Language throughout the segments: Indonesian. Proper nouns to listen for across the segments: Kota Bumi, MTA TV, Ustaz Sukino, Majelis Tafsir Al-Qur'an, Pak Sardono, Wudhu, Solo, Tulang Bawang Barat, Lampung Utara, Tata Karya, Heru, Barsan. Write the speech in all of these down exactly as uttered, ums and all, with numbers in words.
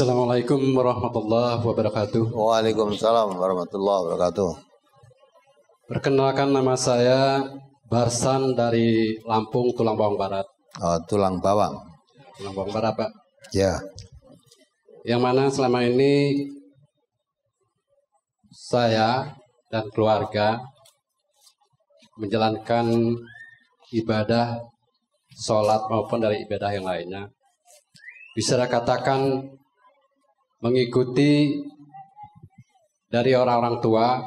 Assalamualaikum warahmatullahi wabarakatuh. Waalaikumsalam warahmatullahi wabarakatuh. Perkenalkan, nama saya Barsan dari Lampung Tulang Bawang Barat. Oh, Tulang Bawang. Tulang Bawang Barat, Pak. Ya. Yang mana selama ini saya dan keluarga menjalankan ibadah sholat maupun dari ibadah yang lainnya, bisa dikatakan mengikuti dari orang-orang tua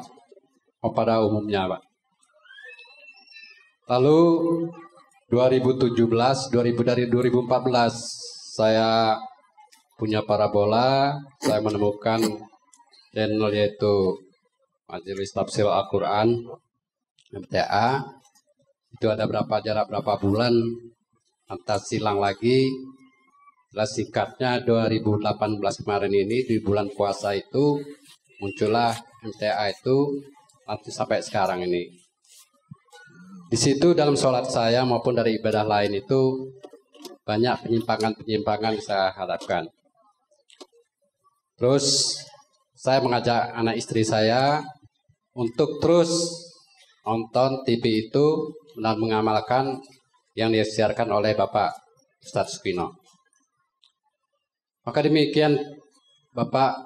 pada umumnya, Pak. Lalu dua ribu tujuh belas, dua ribu dari dua ribu empat belas saya punya parabola, saya menemukan channel yaitu Majelis Tafsir Al-Qur'an M T A. Itu ada berapa jarak berapa bulan antas silang lagi. Lah singkatnya dua ribu delapan belas kemarin ini di bulan puasa itu muncullah M T A itu sampai sekarang ini. Di situ dalam sholat saya maupun dari ibadah lain itu banyak penyimpangan-penyimpangan saya hadapkan. Terus saya mengajak anak istri saya untuk terus nonton T V itu dan mengamalkan yang disiarkan oleh Bapak Ustaz Sukino. Maka demikian, Bapak,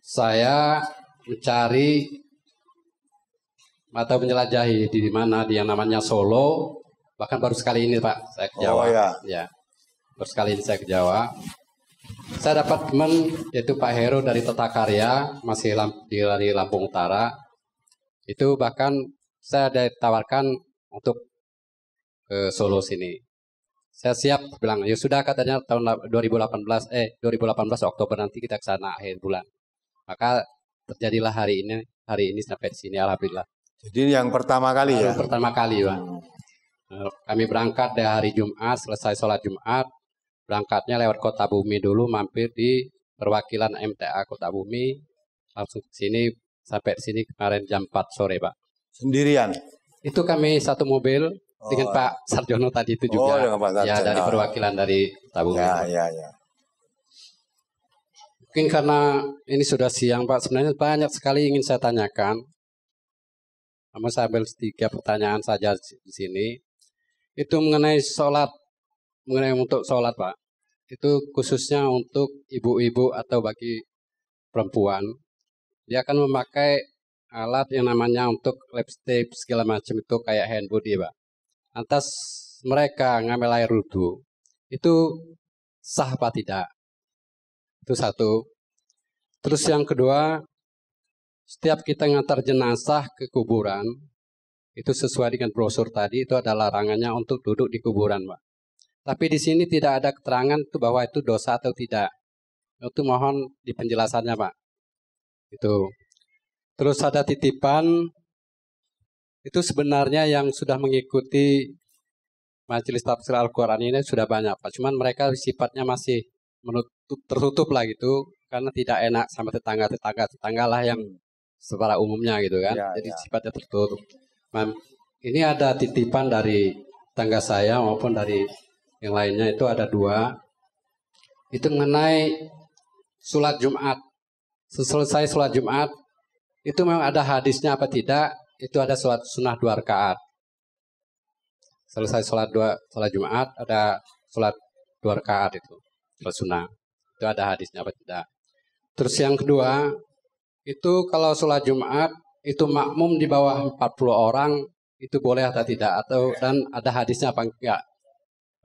saya mencari atau menjelajahi di mana dia namanya Solo. Bahkan baru sekali ini, Pak, saya ke Jawa. Oh, ya. Ya. Baru sekali ini saya ke Jawa. Saya dapat teman yaitu Pak Heru dari Tata Karya, masih dari Lampung Utara. Itu bahkan saya ditawarkan untuk ke Solo sini. Saya siap, bilang, ya sudah katanya tahun dua ribu delapan belas Oktober nanti kita ke sana akhir bulan. Maka terjadilah hari ini, hari ini sampai di sini, alhamdulillah. Jadi yang pertama kali ya? Yang pertama kali, Pak. Kami berangkat dari hari Jumat, selesai sholat Jumat, berangkatnya lewat Kota Bumi dulu, mampir di perwakilan M T A Kota Bumi, langsung ke sini, sampai di sini kemarin jam empat sore, Pak. Sendirian? Itu kami satu mobil. Dengan oh. Pak Sardono tadi itu juga, oh, ya dari perwakilan dari tabung. Ya, ya, ya. Mungkin karena ini sudah siang, Pak, sebenarnya banyak sekali ingin saya tanyakan. Namun saya ambil tiga pertanyaan saja di sini. Itu mengenai sholat, mengenai untuk sholat, Pak. Itu khususnya untuk ibu-ibu atau bagi perempuan. Dia akan memakai alat yang namanya untuk lipstick segala macam itu kayak hand body, Pak. Atas mereka ngambil air wudhu, itu sah apa tidak? Itu satu. Terus yang kedua, setiap kita ngantar jenazah ke kuburan, itu sesuai dengan brosur tadi, itu ada larangannya untuk duduk di kuburan, Pak. Tapi di sini tidak ada keterangan itu bahwa itu dosa atau tidak. Itu mohon di penjelasannya, Pak. Itu. Terus ada titipan. Itu sebenarnya yang sudah mengikuti Majelis Tafsir Al-Qur'an ini sudah banyak, Pak. Cuman mereka sifatnya masih menutup, tertutup lah gitu. Karena tidak enak sama tetangga-tetangga. Tetangga lah yang secara umumnya gitu kan. Ya, Jadi ya. sifatnya tertutup. Mam, ini ada titipan dari tetangga saya maupun dari yang lainnya, itu ada dua. Itu mengenai sholat Jumat. Selesai sholat Jumat, itu memang ada hadisnya apa tidak? Itu ada sholat sunnah dua rakaat. Selesai sholat dua sholat Jumat ada sholat dua rakaat itu sholat sunnah. Itu ada hadisnya apa tidak? Terus yang kedua, itu kalau sholat Jumat itu makmum di bawah empat puluh orang itu boleh atau tidak, atau dan ada hadisnya apa enggak,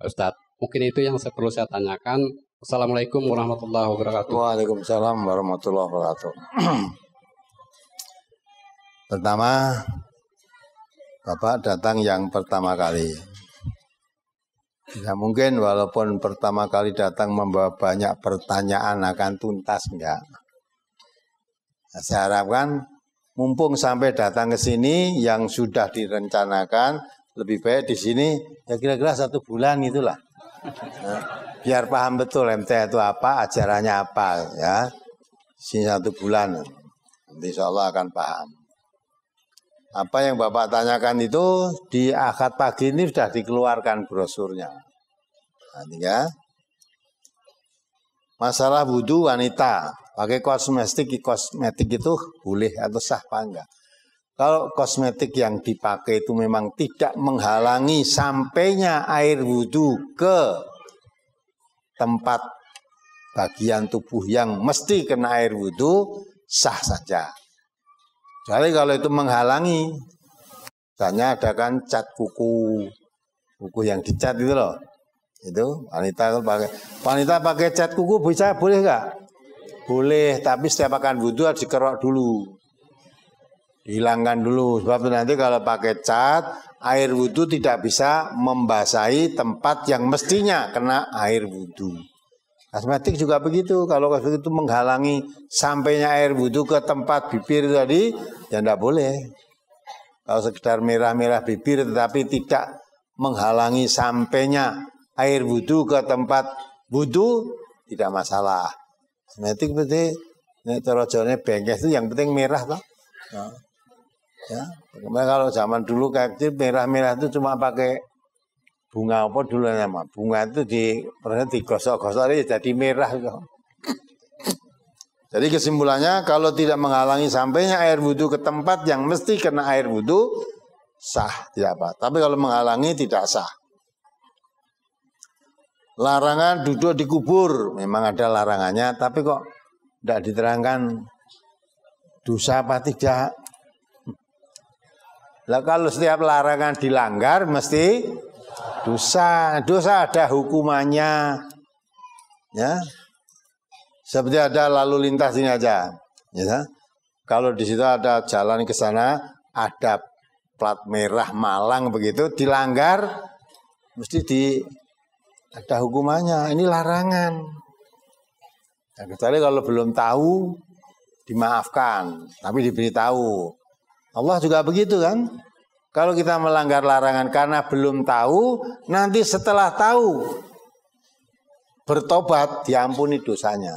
Ustaz? Mungkin itu yang saya perlu saya tanyakan. Assalamualaikum warahmatullahi wabarakatuh. Waalaikumsalam warahmatullahi wabarakatuh. Pertama, Bapak datang yang pertama kali. Tidak mungkin walaupun pertama kali datang membawa banyak pertanyaan akan tuntas, enggak. Saya harapkan mumpung sampai datang ke sini yang sudah direncanakan, lebih baik di sini ya kira-kira satu bulan itulah. Biar paham betul M T itu apa, ajarannya apa ya. Sini satu bulan, insya Allah akan paham. Apa yang Bapak tanyakan itu di Ahad pagi ini sudah dikeluarkan brosurnya. Nah, ya. Masalah wudhu wanita, pakai kosmetik, kosmetik itu boleh atau sah apa enggak? Kalau kosmetik yang dipakai itu memang tidak menghalangi sampainya air wudhu ke tempat bagian tubuh yang mesti kena air wudhu, sah saja. Jadi kalau itu menghalangi, misalnya ada kan cat kuku, kuku yang dicat itu loh. Itu wanita pakai wanita pakai cat kuku bisa boleh nggak? Boleh, tapi setiap akan wudhu harus dikerok dulu, hilangkan dulu, sebab nanti kalau pakai cat air wudhu tidak bisa membasahi tempat yang mestinya kena air wudhu. Kosmetik juga begitu, kalau kosmetik itu menghalangi sampainya air wudhu ke tempat bibir tadi, ya tidak boleh. Kalau sekedar merah-merah bibir tetapi tidak menghalangi sampainya air wudhu ke tempat wudhu, tidak masalah. Kosmetik berarti terojone bengkes itu yang penting merah toh. Nah, ya, bagaimana kalau zaman dulu kayak kecil merah-merah itu cuma pakai bunga apa dulu nama. Bunga itu di pernah digosok-gosok jadi merah toh. Jadi kesimpulannya kalau tidak menghalangi sampainya air wudhu ke tempat yang mesti kena air wudhu, sah tidak apa. Tapi kalau menghalangi tidak sah. Larangan duduk di kubur, memang ada larangannya, tapi kok tidak diterangkan dosa apa tidak. Lah kalau setiap larangan dilanggar mesti dosa, dosa ada hukumannya, ya. Seperti ada lalu lintas ini aja, ya. Kalau di situ ada jalan ke sana, ada plat merah Malang begitu, dilanggar mesti di ada hukumannya, ini larangan. Ya, kecuali kalau belum tahu, dimaafkan, tapi diberitahu. Allah juga begitu kan? Kalau kita melanggar larangan karena belum tahu, nanti setelah tahu, bertobat, diampuni dosanya.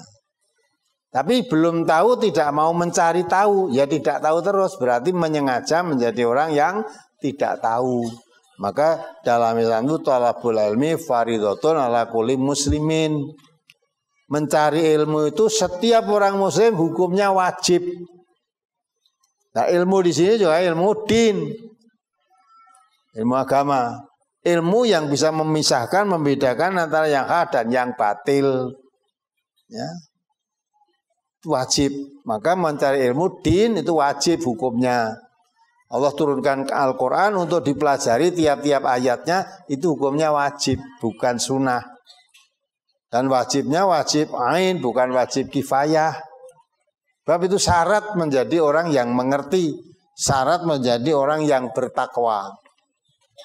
Tapi belum tahu, tidak mau mencari tahu, ya tidak tahu terus, berarti menyengaja menjadi orang yang tidak tahu. Maka dalam Islam itu thalabul ilmi faridatun ala kulli muslimin. Mencari ilmu itu setiap orang muslim hukumnya wajib. Nah, ilmu di sini juga ilmu din. Ilmu agama, ilmu yang bisa memisahkan, membedakan antara yang hak dan yang batil. Ya. Itu wajib. Maka mencari ilmu din itu wajib hukumnya. Allah turunkan Al-Quran untuk dipelajari tiap-tiap ayatnya, itu hukumnya wajib, bukan sunnah. Dan wajibnya wajib ain, bukan wajib kifayah. Sebab itu syarat menjadi orang yang mengerti, syarat menjadi orang yang bertakwa.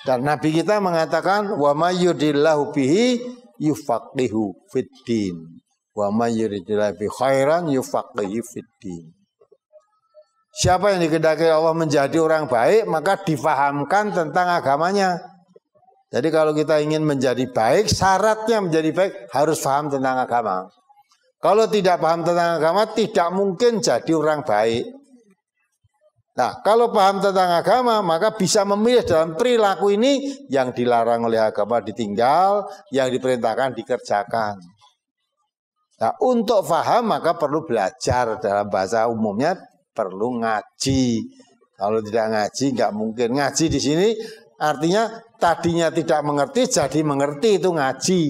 Dan Nabi kita mengatakan, wa may yuridillahu bihi yufaqihu fiddin, wa may yuridillahu bihi khairan yufaqihu fiddin. Siapa yang dikehendaki Allah menjadi orang baik, maka difahamkan tentang agamanya. Jadi kalau kita ingin menjadi baik, syaratnya menjadi baik harus paham tentang agama. Kalau tidak paham tentang agama, tidak mungkin jadi orang baik. Nah, kalau paham tentang agama, maka bisa memilih dalam perilaku ini yang dilarang oleh agama ditinggal, yang diperintahkan dikerjakan. Nah, untuk paham maka perlu belajar, dalam bahasa umumnya perlu ngaji. Kalau tidak ngaji nggak mungkin. Ngaji di sini artinya tadinya tidak mengerti jadi mengerti, itu ngaji,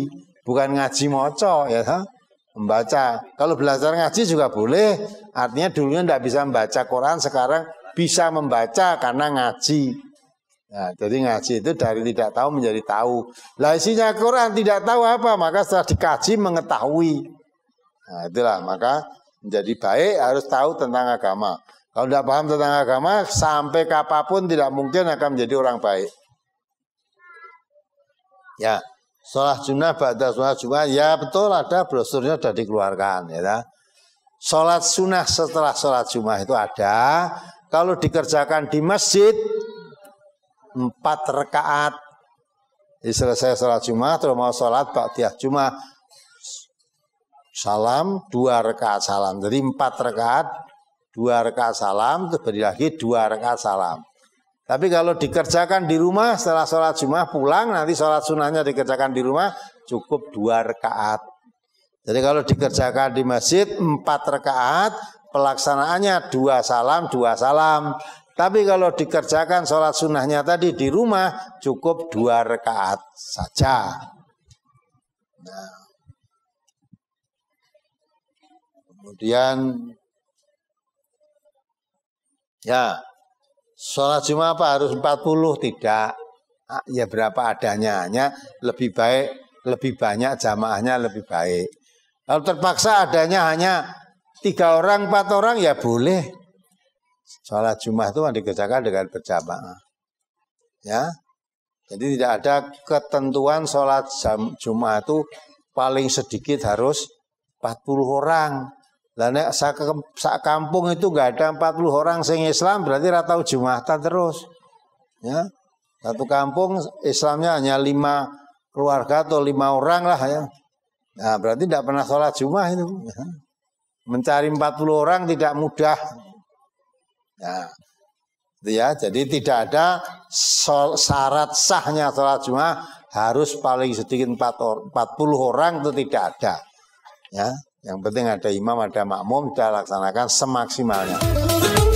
bukan ngaji moco ya, membaca. Kalau belajar ngaji juga boleh, artinya dulunya nggak bisa membaca Quran, sekarang bisa membaca karena ngaji. Nah, jadi ngaji itu dari tidak tahu menjadi tahu. Lah isinya Quran tidak tahu apa, maka setelah dikaji mengetahui. Nah, itulah maka menjadi baik harus tahu tentang agama. Kalau tidak paham tentang agama, sampai kapanpun tidak mungkin akan menjadi orang baik. Ya, sholat sunnah ba'da sholat Jumat, ya betul ada brosurnya sudah dikeluarkan. Ya, sholat sunnah setelah sholat Jumat itu ada. Kalau dikerjakan di masjid empat rakaat, selesai sholat Jumat, terus mau sholat ba'da Jumat. Salam, dua rakaat salam. Jadi empat rakaat, dua rakaat salam, terus beri lagi dua rakaat salam. Tapi kalau dikerjakan di rumah setelah sholat Jumat pulang, nanti sholat sunnahnya dikerjakan di rumah cukup dua rakaat. Jadi kalau dikerjakan di masjid empat rakaat, pelaksanaannya dua salam, dua salam. Tapi kalau dikerjakan sholat sunnahnya tadi di rumah cukup dua rakaat saja. Nah. Kemudian ya sholat Jumat apa harus empat puluh? Tidak. Ya berapa adanya, hanya lebih baik, lebih banyak jamaahnya lebih baik. Kalau terpaksa adanya hanya tiga orang, empat orang ya boleh. Sholat Jumat itu dikerjakan dengan berjamaah. Ya, jadi tidak ada ketentuan sholat Jumat itu paling sedikit harus empat puluh orang. Lah nek sak kampung itu nggak ada empat puluh orang sing Islam berarti ra tau Jumatan terus. Ya, satu kampung Islamnya hanya lima keluarga atau lima orang lah ya. Nah, berarti tidak pernah sholat Jumat itu. Mencari empat puluh orang tidak mudah. Nah, itu ya, jadi tidak ada syarat sahnya sholat Jumat harus paling sedikit empat puluh orang itu tidak ada. Ya, yang penting ada imam, ada makmum, kita laksanakan semaksimalnya.